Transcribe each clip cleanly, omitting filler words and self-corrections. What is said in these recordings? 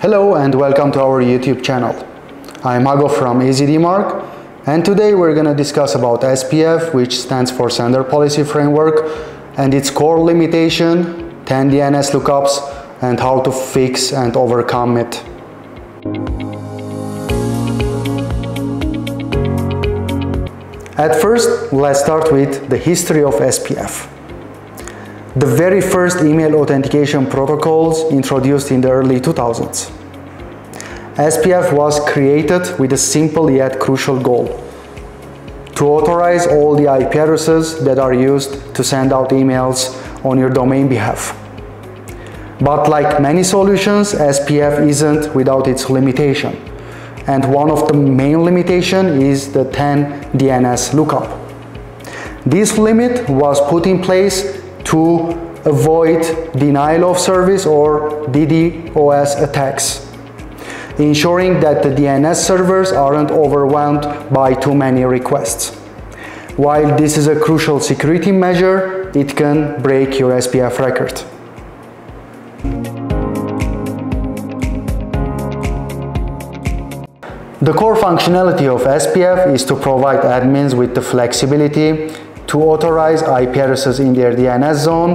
Hello and welcome to our YouTube channel. I'm Ago from EasyDMARC, and today we're going to discuss about SPF, which stands for Sender Policy Framework, and its core limitation, 10 DNS lookups, and how to fix and overcome it. At first, let's start with the history of SPF. The very first email authentication protocols introduced in the early 2000s. SPF was created with a simple yet crucial goal: to authorize all the IP addresses that are used to send out emails on your domain behalf. But like many solutions, SPF isn't without its limitation. And one of the main limitations is the 10 DNS lookup. This limit was put in place to avoid denial of service or DDoS attacks, ensuring that the DNS servers aren't overwhelmed by too many requests. While this is a crucial security measure, it can break your SPF record. The core functionality of SPF is to provide admins with the flexibility to authorize IP addresses in their DNS zone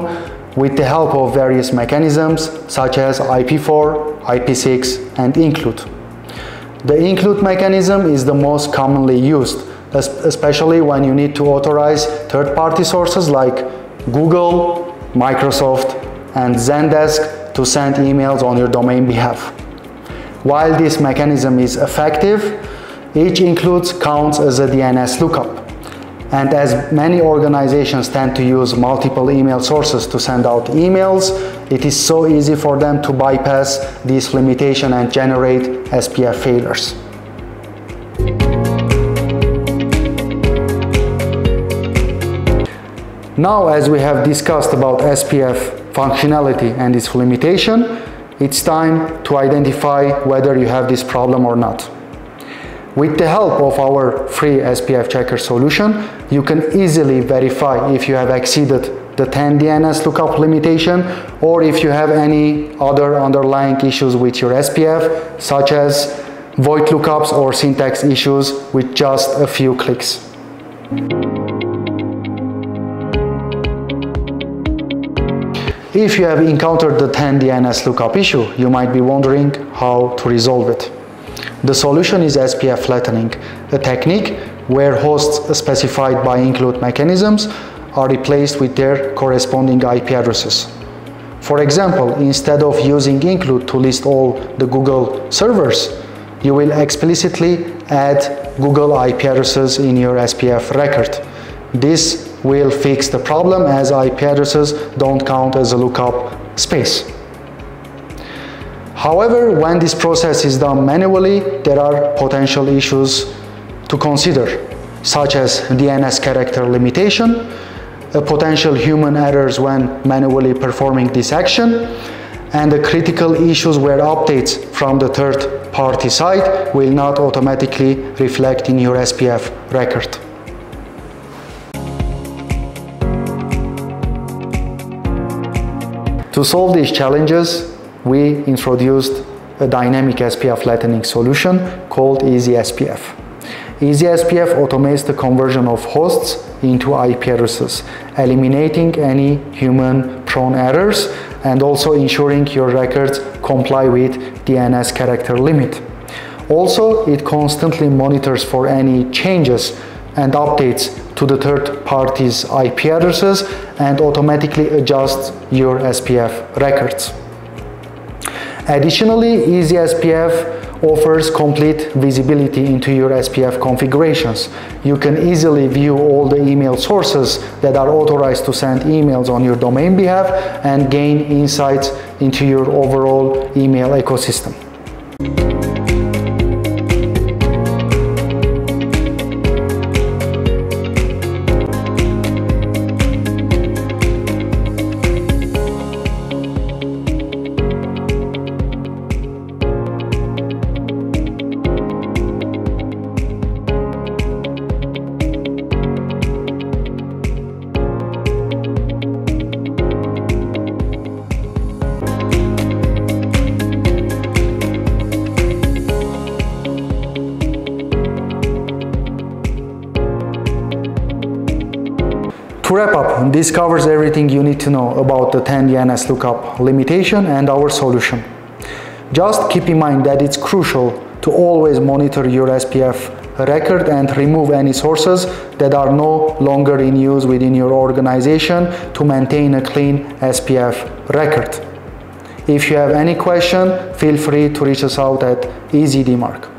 with the help of various mechanisms such as IP4, IP6, and include. The include mechanism is the most commonly used, especially when you need to authorize third-party sources like Google, Microsoft, and Zendesk to send emails on your domain behalf. While this mechanism is effective, each include counts as a DNS lookup. And as many organizations tend to use multiple email sources to send out emails, it is so easy for them to bypass this limitation and generate SPF failures. Now, as we have discussed about SPF functionality and its limitation, it's time to identify whether you have this problem or not. With the help of our free SPF checker solution, you can easily verify if you have exceeded the 10 DNS lookup limitation or if you have any other underlying issues with your SPF, such as void lookups or syntax issues, with just a few clicks. If you have encountered the 10 DNS lookup issue, you might be wondering how to resolve it. The solution is SPF flattening, a technique where hosts specified by include mechanisms are replaced with their corresponding IP addresses. For example, instead of using include to list all the Google servers, you will explicitly add Google IP addresses in your SPF record. This will fix the problem, as IP addresses don't count as a lookup space. However, when this process is done manually, there are potential issues to consider, such as DNS character limitation, potential human errors when manually performing this action, and the critical issues where updates from the third-party site will not automatically reflect in your SPF record. To solve these challenges, we introduced a dynamic SPF flattening solution called EasySPF. EasySPF automates the conversion of hosts into IP addresses, eliminating any human-prone errors and also ensuring your records comply with DNS character limit. Also, it constantly monitors for any changes and updates to the third party's IP addresses and automatically adjusts your SPF records. Additionally, EasySPF offers complete visibility into your SPF configurations. You can easily view all the email sources that are authorized to send emails on your domain behalf and gain insights into your overall email ecosystem. wrap up, this covers everything you need to know about the 10 DNS lookup limitation and our solution. Just keep in mind that it's crucial to always monitor your SPF record and remove any sources that are no longer in use within your organization to maintain a clean SPF record. If you have any question, feel free to reach us out at EasyDMARC.